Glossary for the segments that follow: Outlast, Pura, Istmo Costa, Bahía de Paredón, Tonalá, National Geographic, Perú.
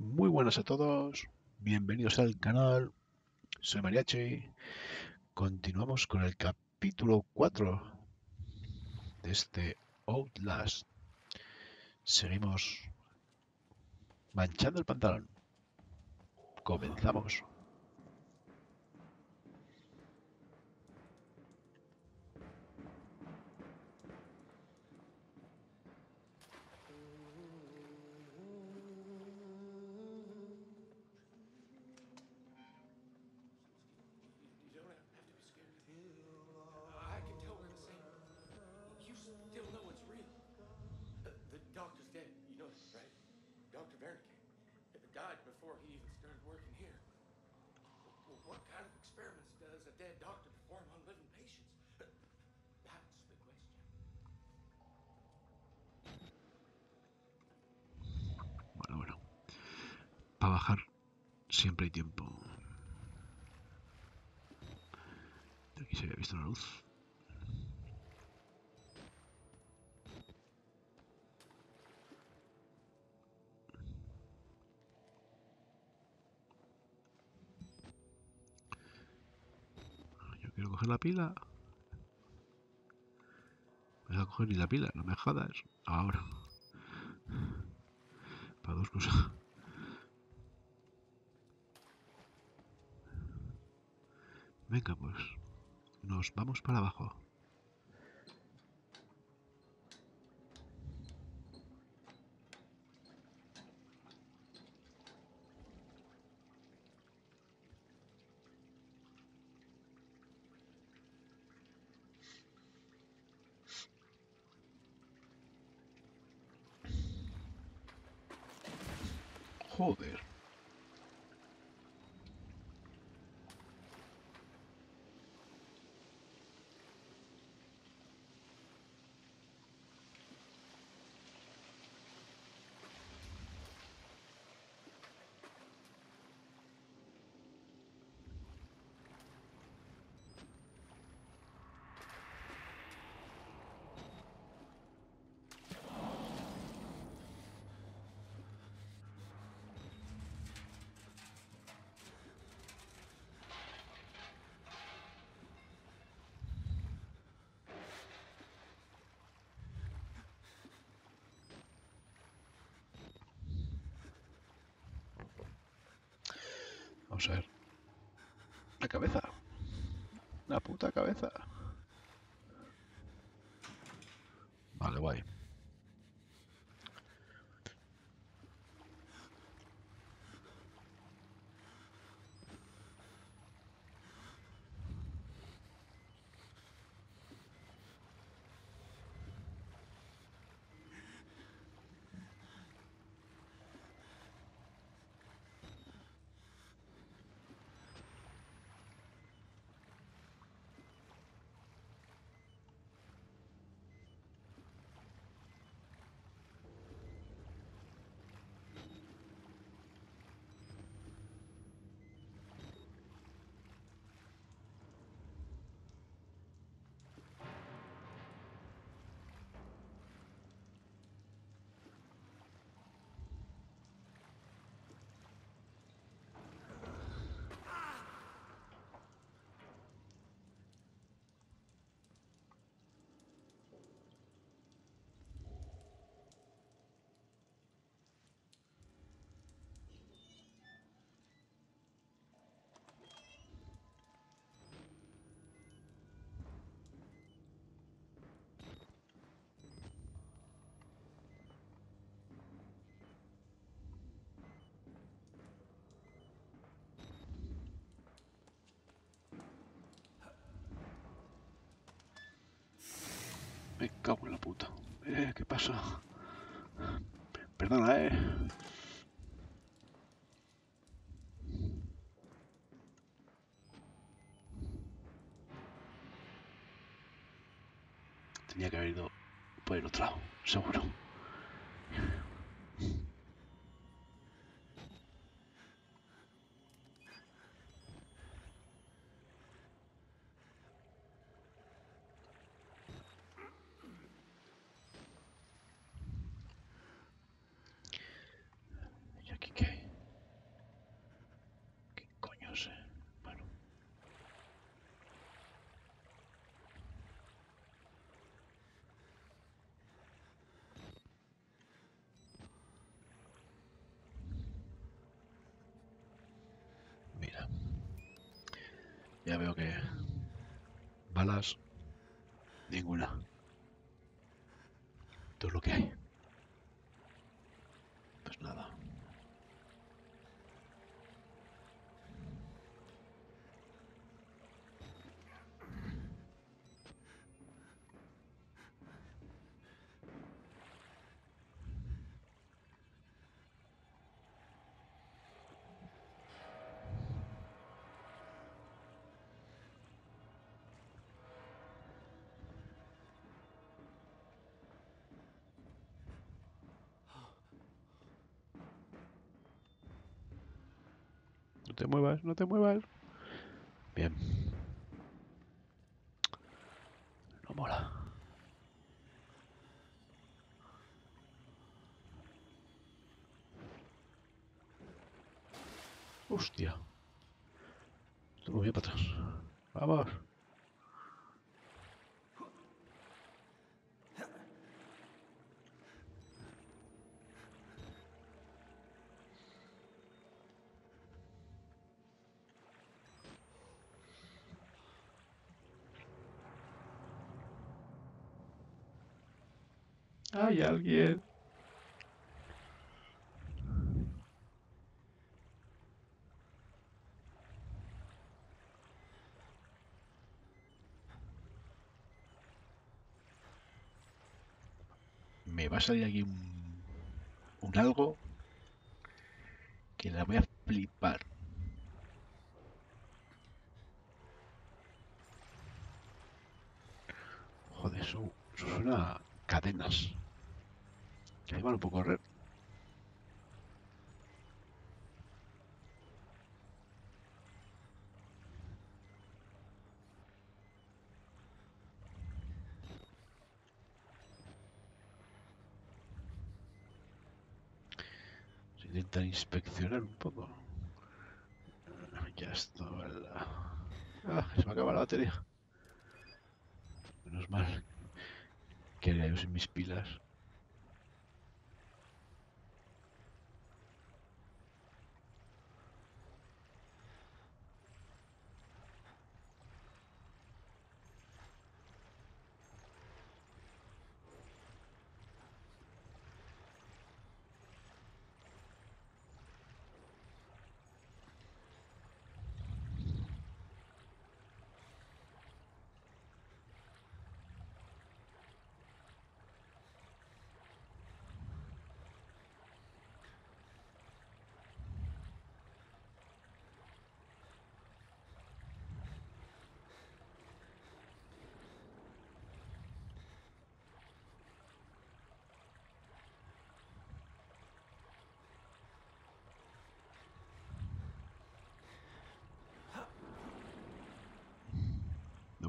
Muy buenas a todos, bienvenidos al canal, soy Mariachi. Continuamos con el capítulo 4 de este Outlast. Seguimos manchando el pantalón. Comenzamos. Para bajar siempre hay tiempo. Aquí se había visto la luz. Yo quiero coger la pila. Me voy a coger ni la pila, no me jodas. Ahora. Para dos cosas. Venga, pues nos vamos para abajo. Joder. Vamos a ver. La cabeza. La puta cabeza. Vale, guay. Me cago en la puta. ¿Qué pasa? Perdona, Tenía que haber ido por el otro lado, seguro. ¿Qué hay? Ya veo que... balas... ninguna. Todo lo que hay. Pues nada. No te muevas, no te muevas. Bien. No mola. Hostia. Esto me voy para atrás. Vamos. Hay alguien. Me va a salir aquí un algo que la voy a flipar. Joder, eso suena a cadenas. Que ahí no puedo correr. Se intenta inspeccionar un poco. Ya está, ¿verdad? Ah, se me acaba la batería. Menos mal que le use mis pilas.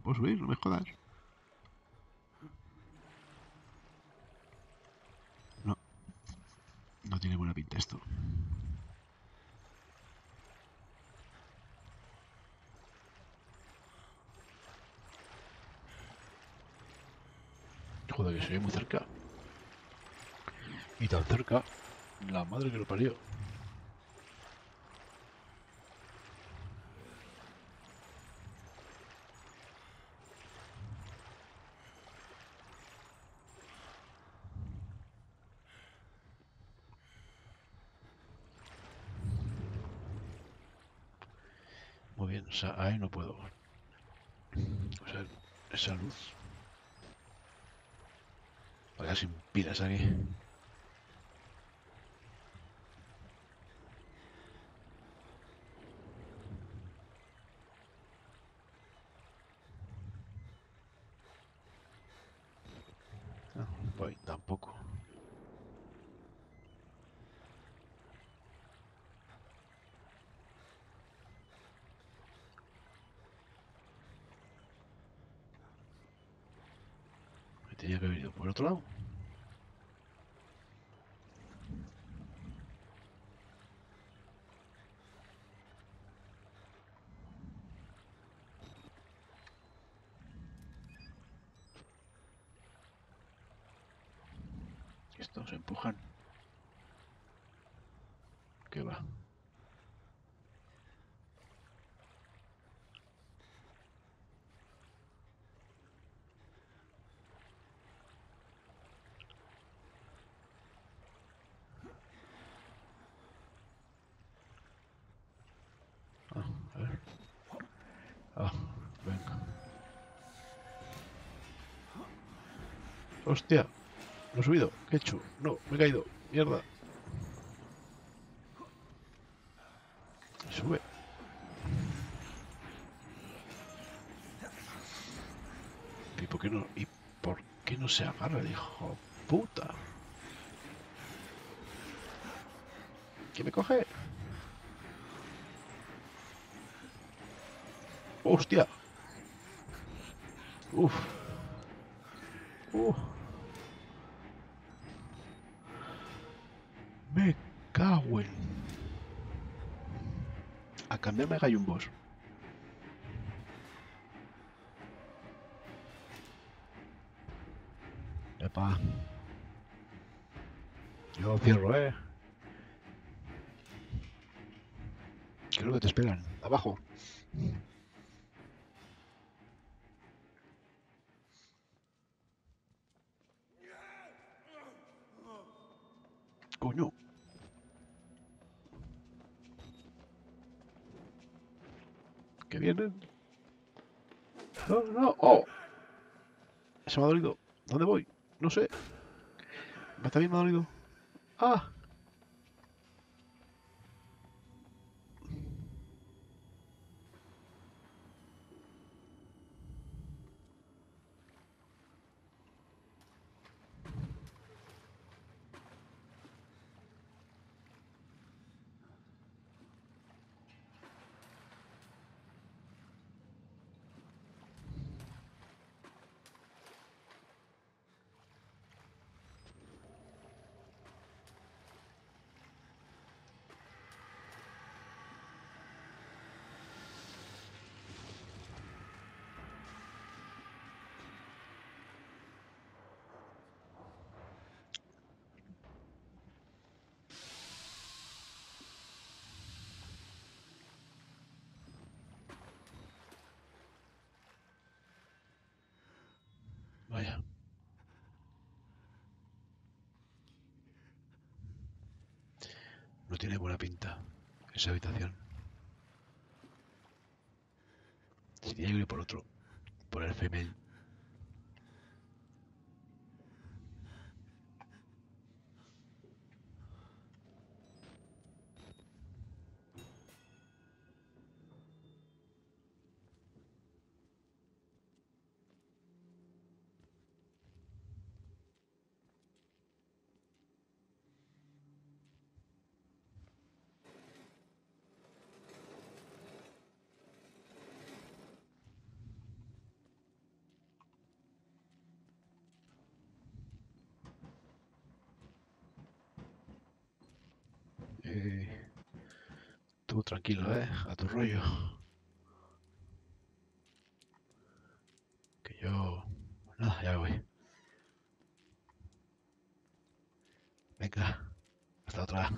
¿Puedo subir? No me jodas. No. No tiene buena pinta esto. Joder, que se ve muy cerca. Y tan cerca. La madre que lo parió. Muy bien, o sea, ahí no puedo. O sea, esa luz. Vaya sin pilas aquí. No, voy tampoco. Tenía que haber ido por otro lado. Estos se empujan. ¿Qué va? Hostia, lo he subido. ¿Qué he hecho? No, me he caído. Mierda. Sube. ¿Y por qué no se agarra el hijo puta? ¿Quién me coge? ¡Hostia! ¡Uf! ¡Uf! ¡Me cago en! A cambiarme a gallumbos. Epa. Yo cierro, ¿eh? ¿Qué es lo que te esperan? Abajo. Coño. ¿Qué vienen? No, no. Oh. Se me ha dolido. ¿Dónde voy? No sé. También me ha dolido. Ah. Vaya. No tiene buena pinta esa habitación. Si tiene que ir por otro, por el female. Tú tranquilo, a tu rollo. Que yo... Nada, ya me voy. Venga, hasta otra.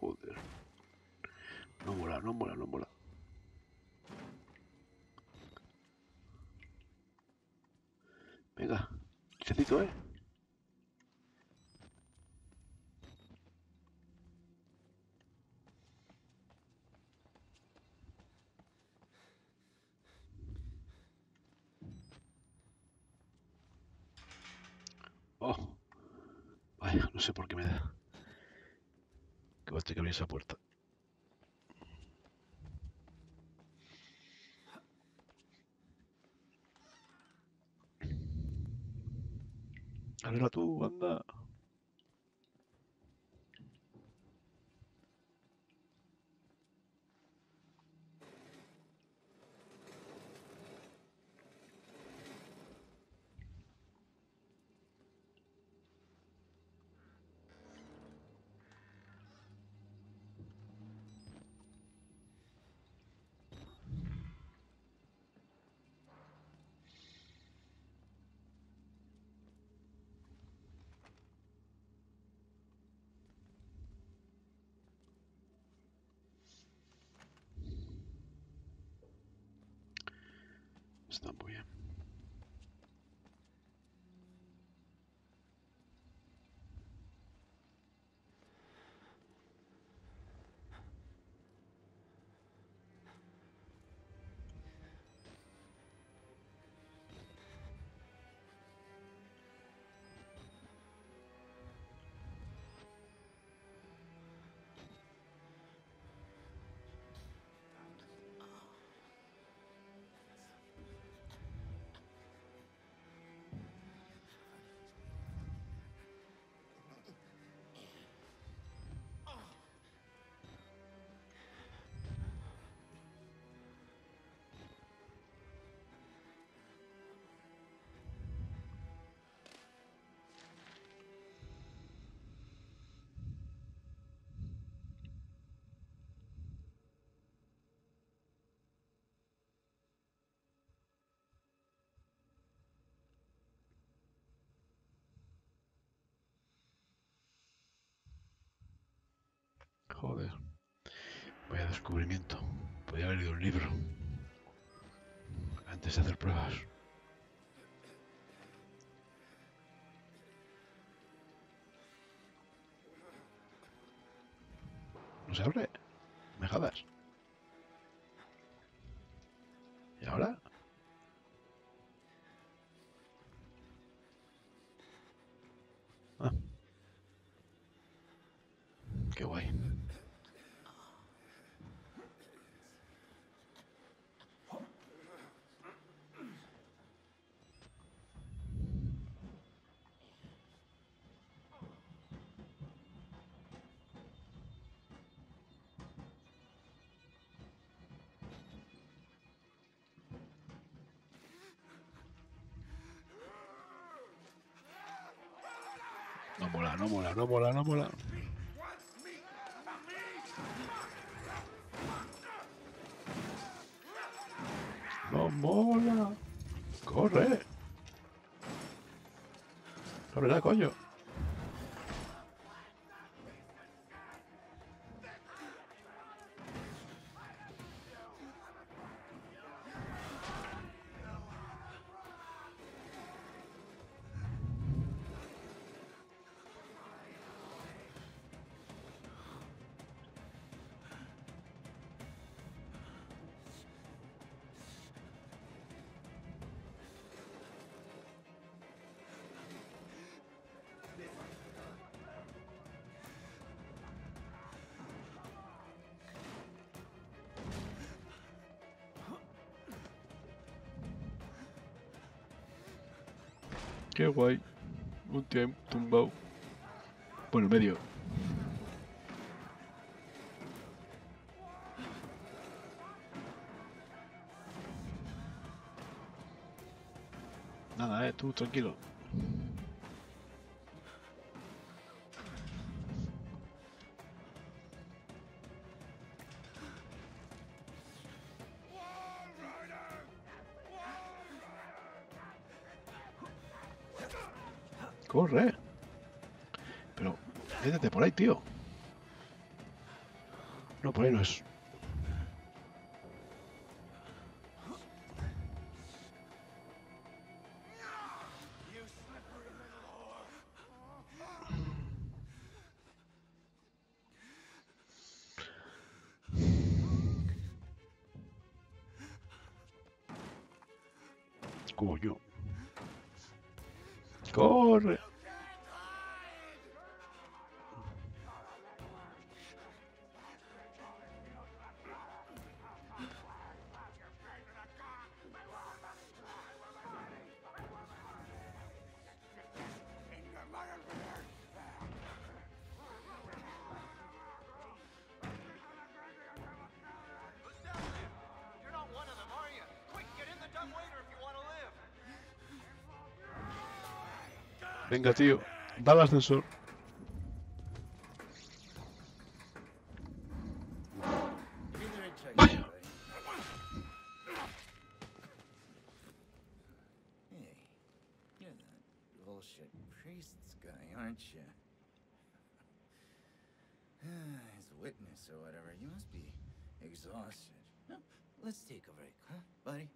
Joder. No mola, no mola, no mola. Venga, checito, Oh. Vaya, no sé por qué me da. Tengo que abrir esa puerta. Ábrela tú, anda. wstępuje. Joder, vaya descubrimiento. Podría haber leído un libro antes de hacer pruebas. ¿No se abre? ¿Me jodas? ¿Y ahora? Ah. Qué guay. No mola, no mola, no mola, no mola. No mola. Corre. Corre, coño. Qué guay, un tío ahí tumbado por el medio. Nada, tú tranquilo. Corre. Pero, métete por ahí, tío. No, por ahí no es. Coño. Corre. Venga, tío, da el ascensor. Vaya.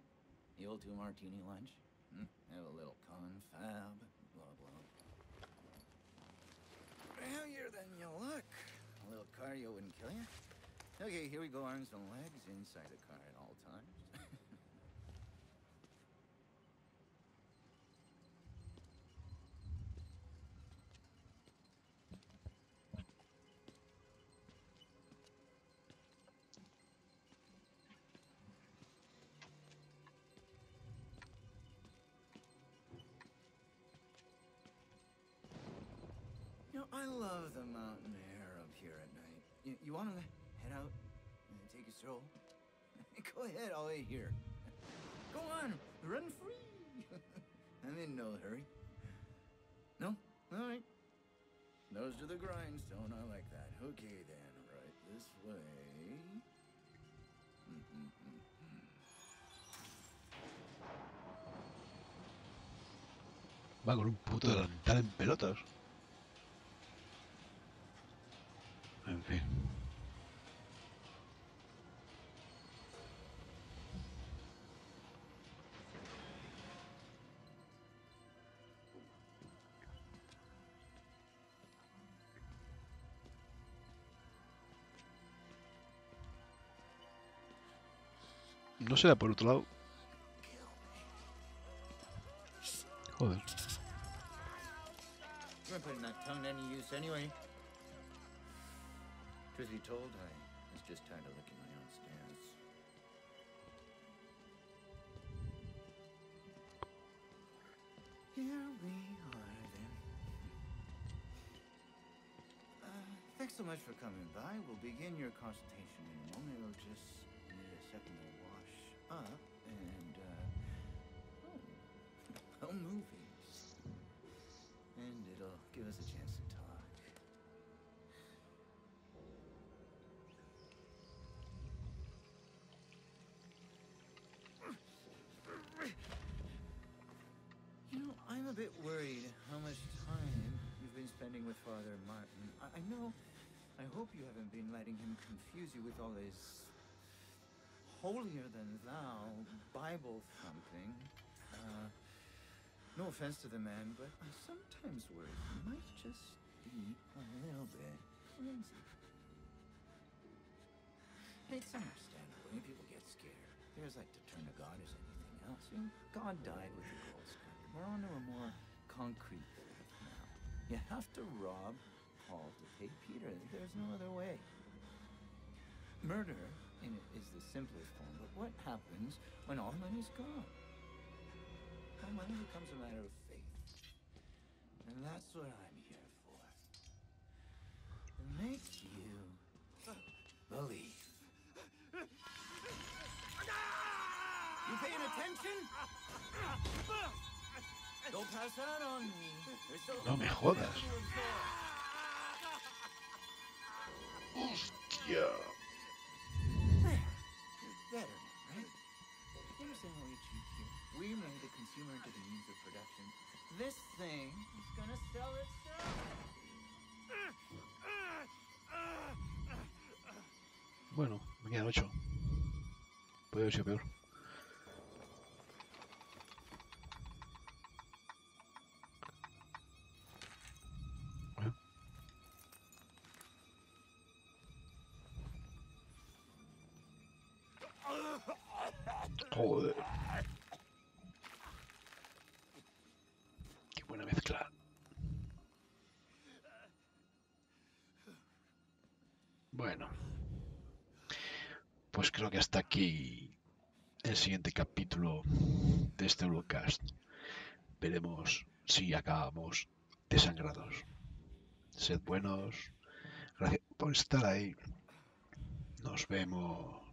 the old 2-martini lunch? Hmm? Have a little confab, blah, blah, blah. Healthier than you look. A little cardio wouldn't kill you. Okay, here we go, arms and legs inside the car at all times. You know, I love the mountain air up here at night. You want to head out and take a stroll? Go ahead, I'll wait here. Go on, run free. I'm in no hurry. No? All right. Nose to the grindstone, I like that. Okay then, right this way. Va con un puto delantal en pelotas. En fin. ¿No será por otro lado? Joder. Truth be told, I was just tired of licking my own stance. Here we are, then. Thanks so much for coming by. We'll begin your consultation in a moment. It'll just need a second to wash up and, home movies. And it'll give us a chance to talk. I'm a bit worried how much time you've been spending with Father Martin. I know, I hope you haven't been letting him confuse you with all this holier-than-thou Bible thumping. No offense to the man, but I sometimes worry he might just be a little bit crazy. It's understandable when people get scared. There's like to turn to God as anything else. You know, God died with the gold star. We're on to a more concrete path now. You have to rob Paul to pay Peter. There's no other way. Murder is the simplest form, but what happens when all money's gone? All money becomes a matter of faith. And that's what I'm here for. It makes you believe. You paying attention? Don't pass that on me. No me jodas. Hostia. Better, right? You understand what we achieved here? We made the consumer into the means of production. This thing is gonna sell itself. Bueno, me quedan 8. Podría haber sido peor. Joder. Qué buena mezcla. Bueno. Pues creo que hasta aquí el siguiente capítulo de este Outlast. Veremos si acabamos desangrados. Sed buenos. Gracias por estar ahí. Nos vemos.